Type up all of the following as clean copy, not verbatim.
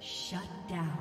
Shut down.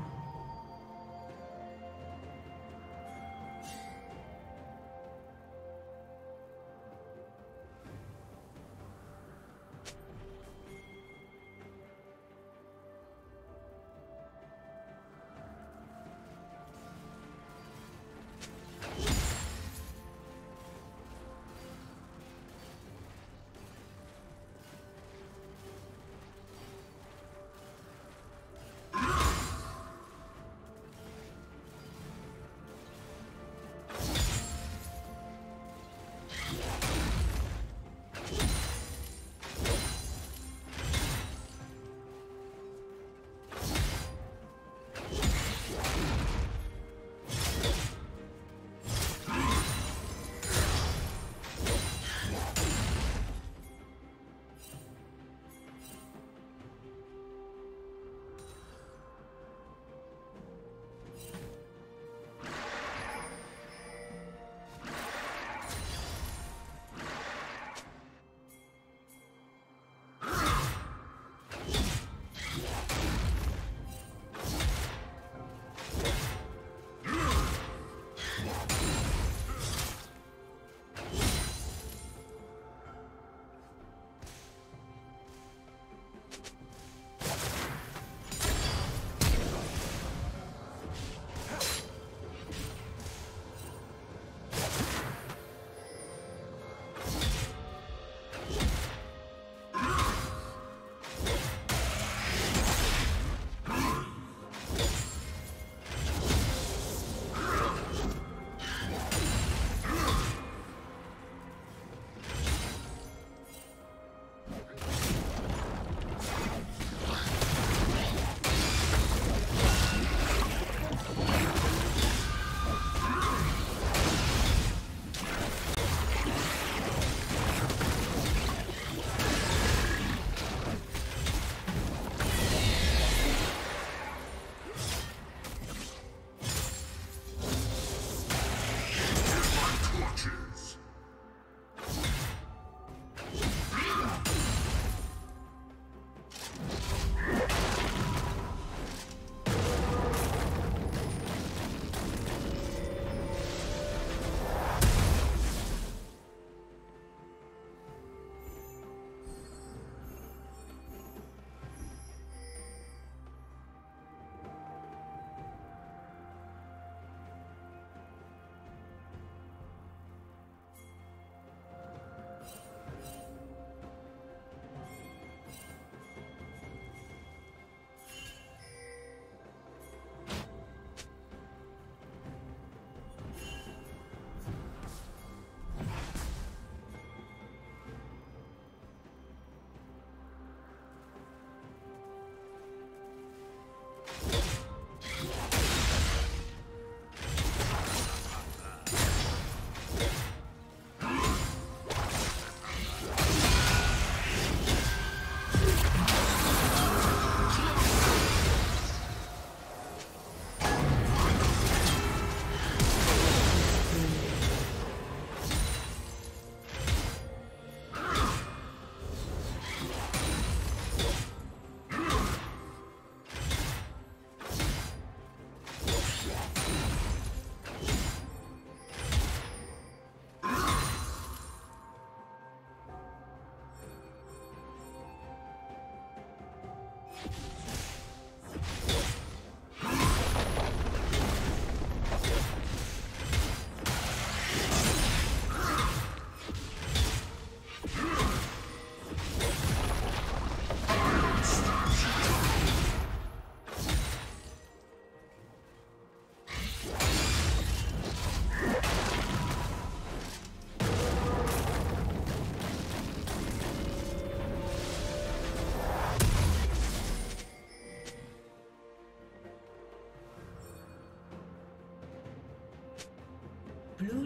Blue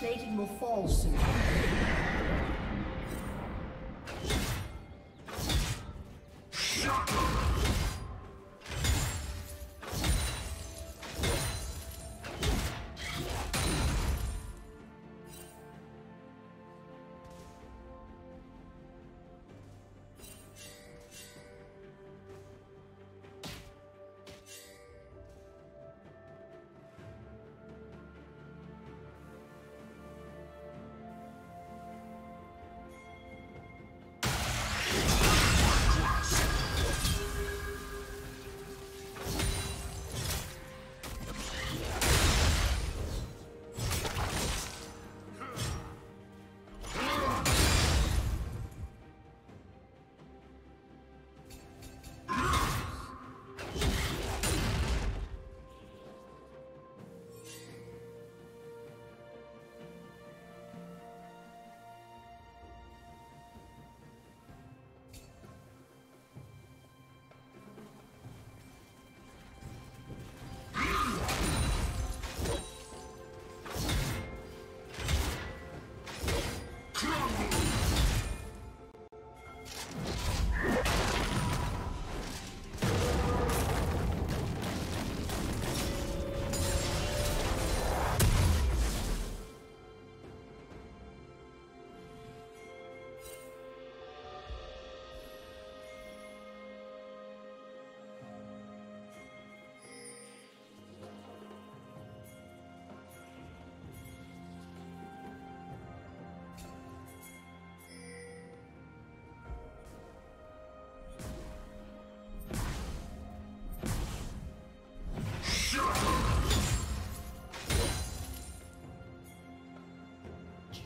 Plating will fall soon.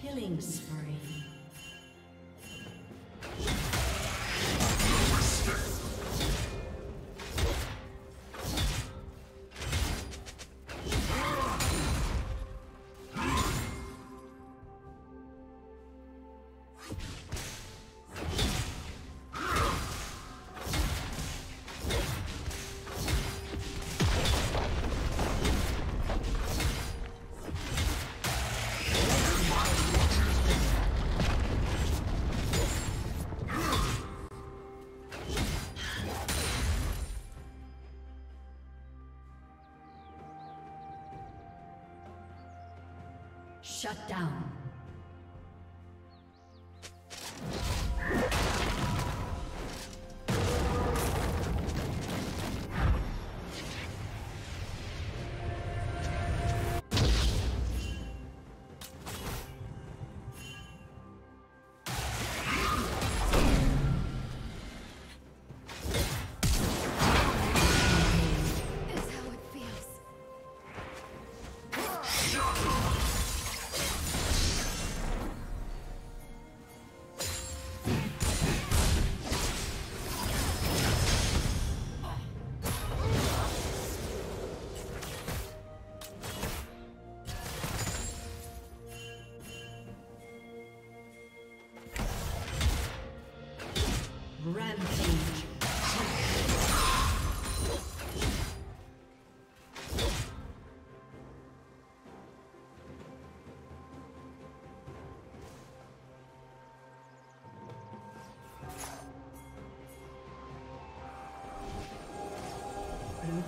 Killing spree. Shut down. Blue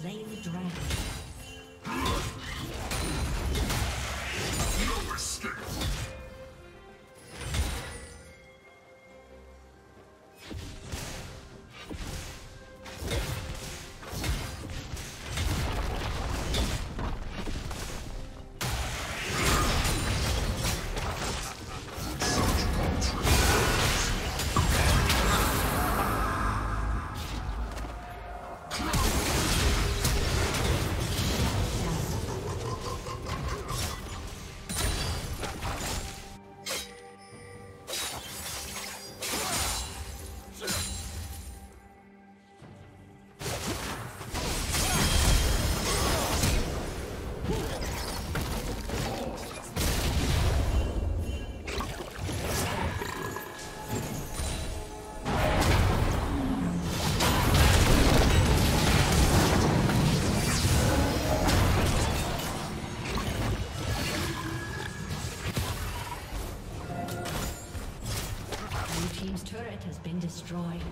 slain the dragon. No escape! Destroyed.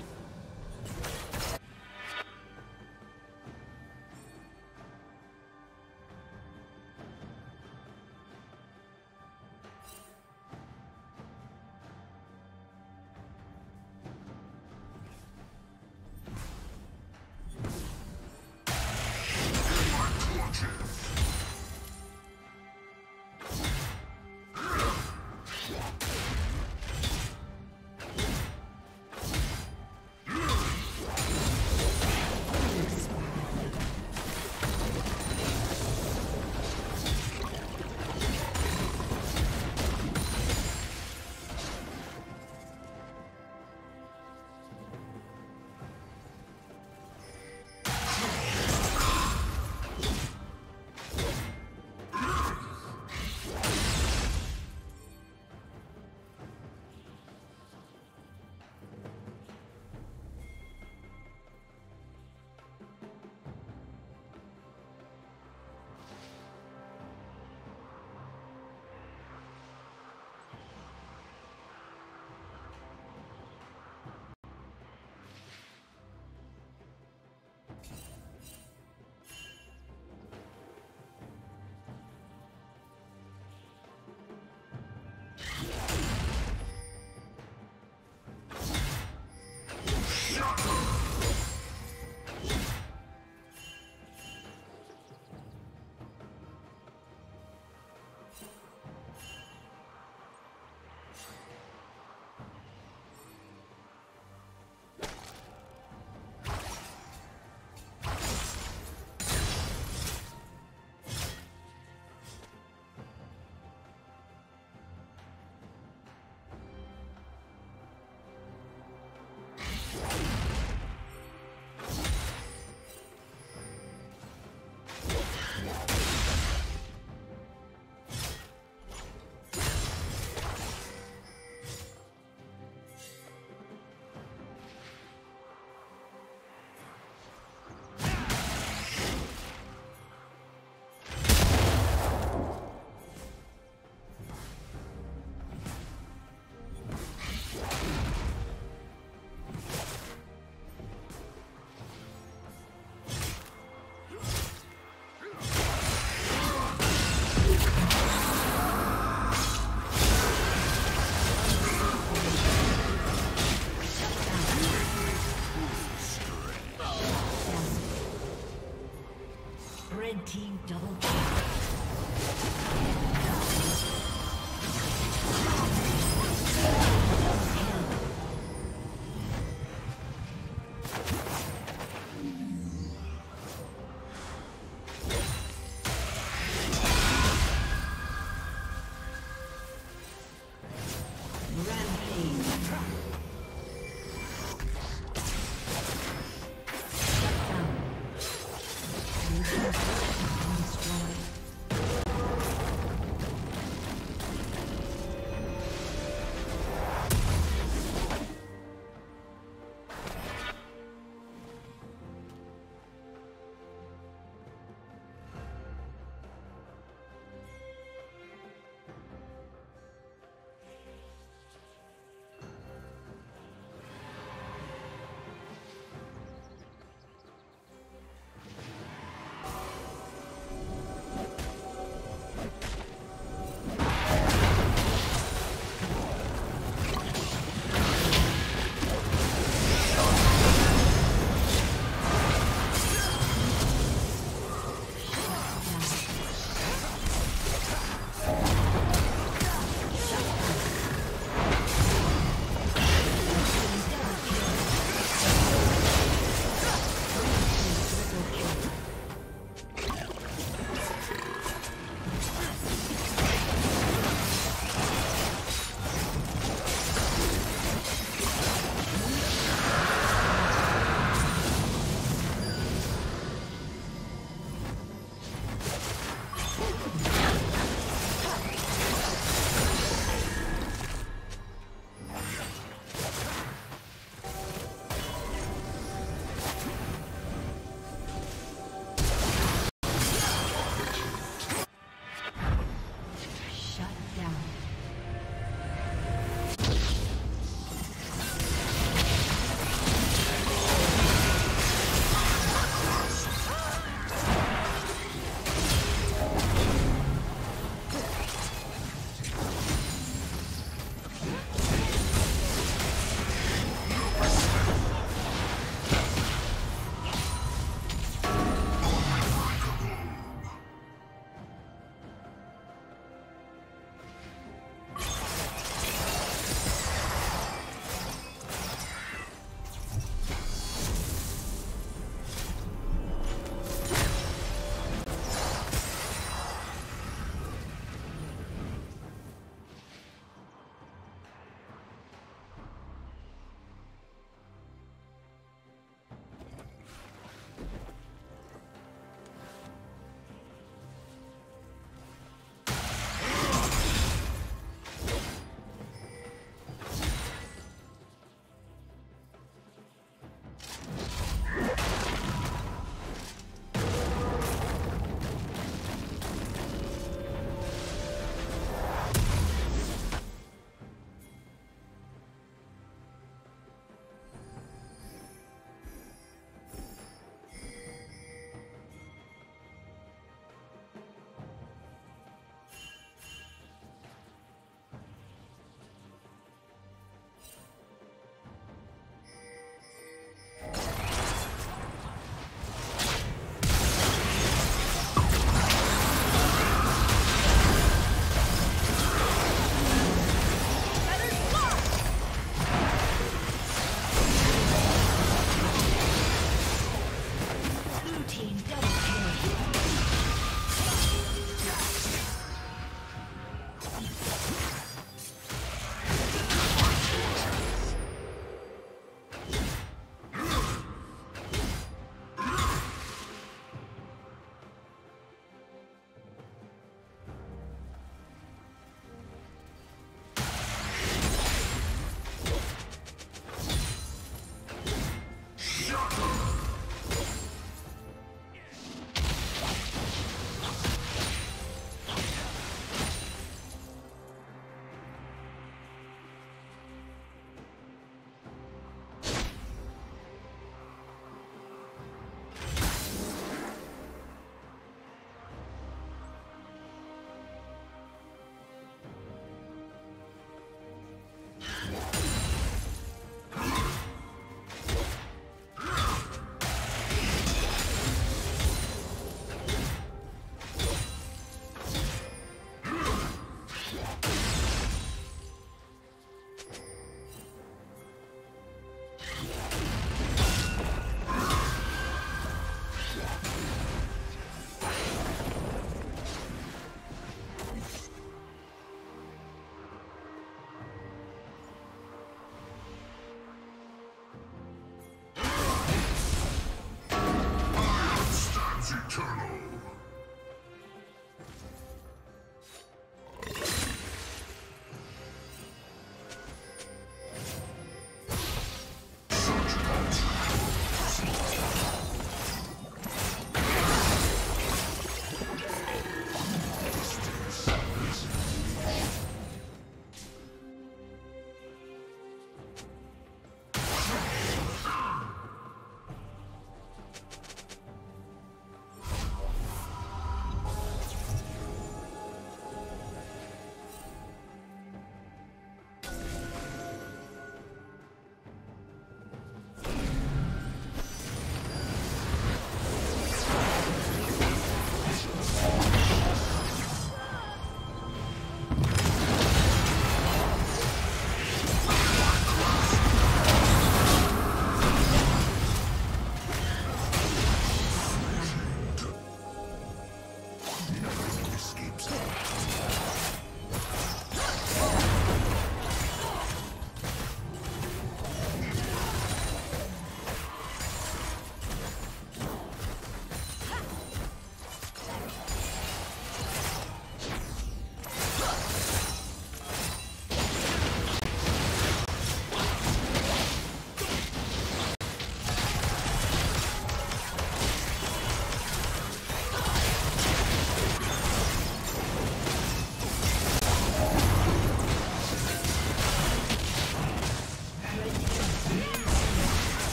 Team double kill.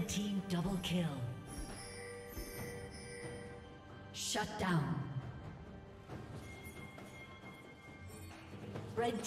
Red team double kill. Shut down. Red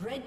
Red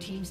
team's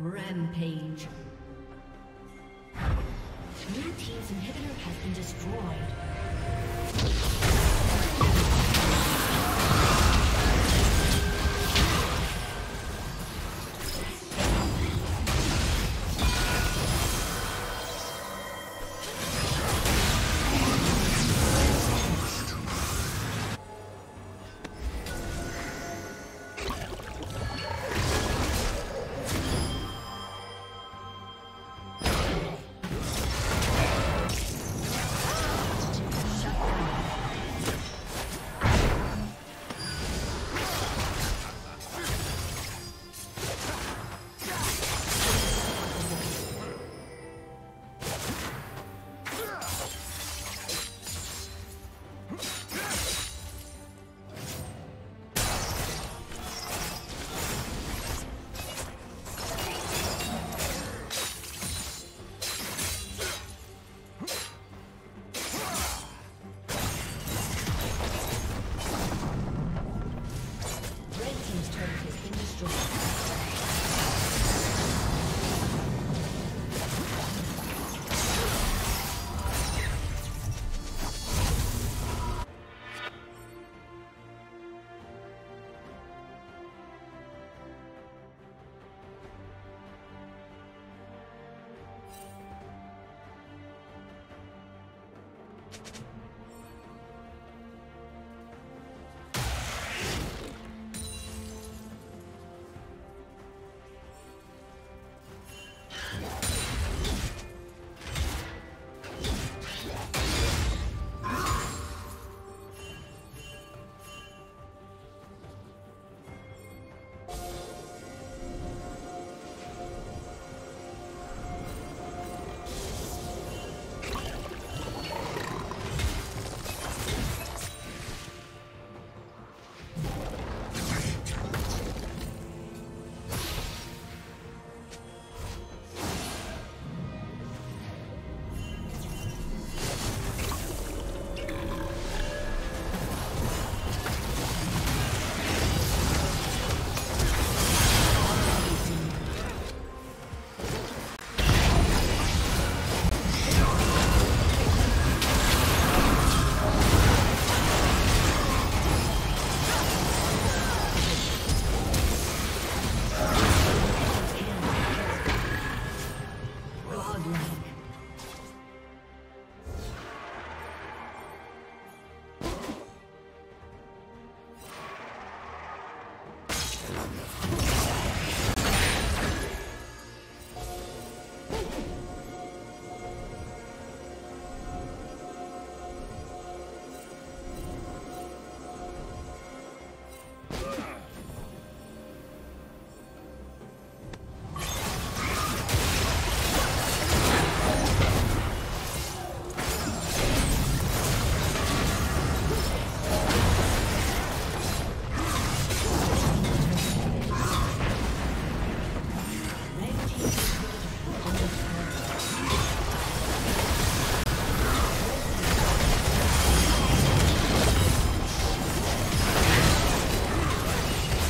Rampage. Blue team's inhibitor has been destroyed.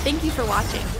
Thank you for watching.